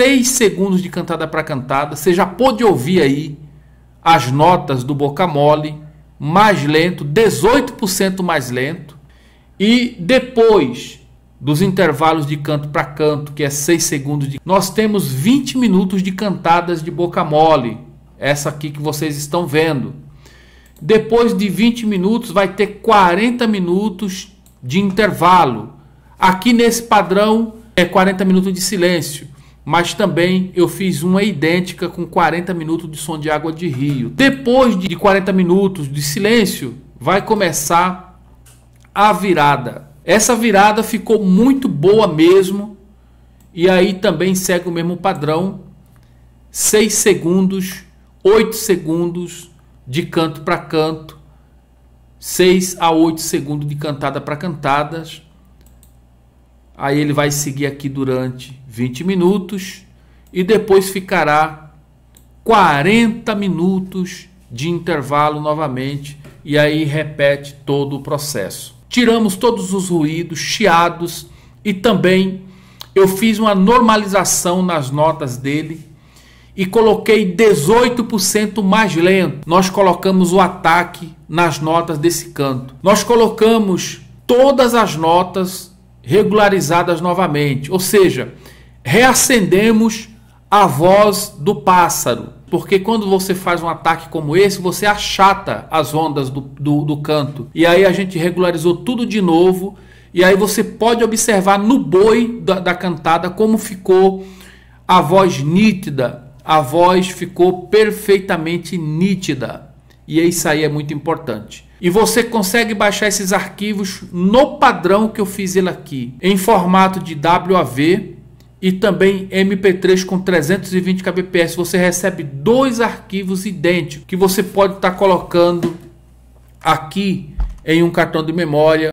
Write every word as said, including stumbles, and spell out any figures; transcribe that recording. seis segundos de cantada para cantada. Você já pôde ouvir aí as notas do boca mole mais lento, dezoito por cento mais lento. E depois dos intervalos de canto para canto, que é seis segundos, de... nós temos vinte minutos de cantadas de boca mole. Essa aqui que vocês estão vendo. Depois de vinte minutos vai ter quarenta minutos de intervalo. Aqui nesse padrão é quarenta minutos de silêncio, mas também eu fiz uma idêntica com quarenta minutos de som de água de rio. Depois de quarenta minutos de silêncio, vai começar a virada. Essa virada ficou muito boa mesmo, e aí também segue o mesmo padrão, seis segundos, oito segundos de canto para canto, seis a oito segundos de cantada para cantadas. Aí ele vai seguir aqui durante vinte minutos e depois ficará quarenta minutos de intervalo novamente, e aí repete todo o processo. Tiramos todos os ruídos, chiados, e também eu fiz uma normalização nas notas dele e coloquei dezoito por cento mais lento. Nós colocamos o ataque nas notas desse canto. Nós colocamos todas as notas regularizadas novamente, ou seja, reacendemos a voz do pássaro, porque quando você faz um ataque como esse, você achata as ondas do, do, do canto, e aí a gente regularizou tudo de novo, e aí você pode observar no boi da, da cantada como ficou a voz nítida, a voz ficou perfeitamente nítida, e isso aí é muito importante. E você consegue baixar esses arquivos no padrão que eu fiz ele aqui, em formato de W A V e também M P três com trezentos e vinte kbps. Você recebe dois arquivos idênticos que você pode estar colocando aqui em um cartão de memória.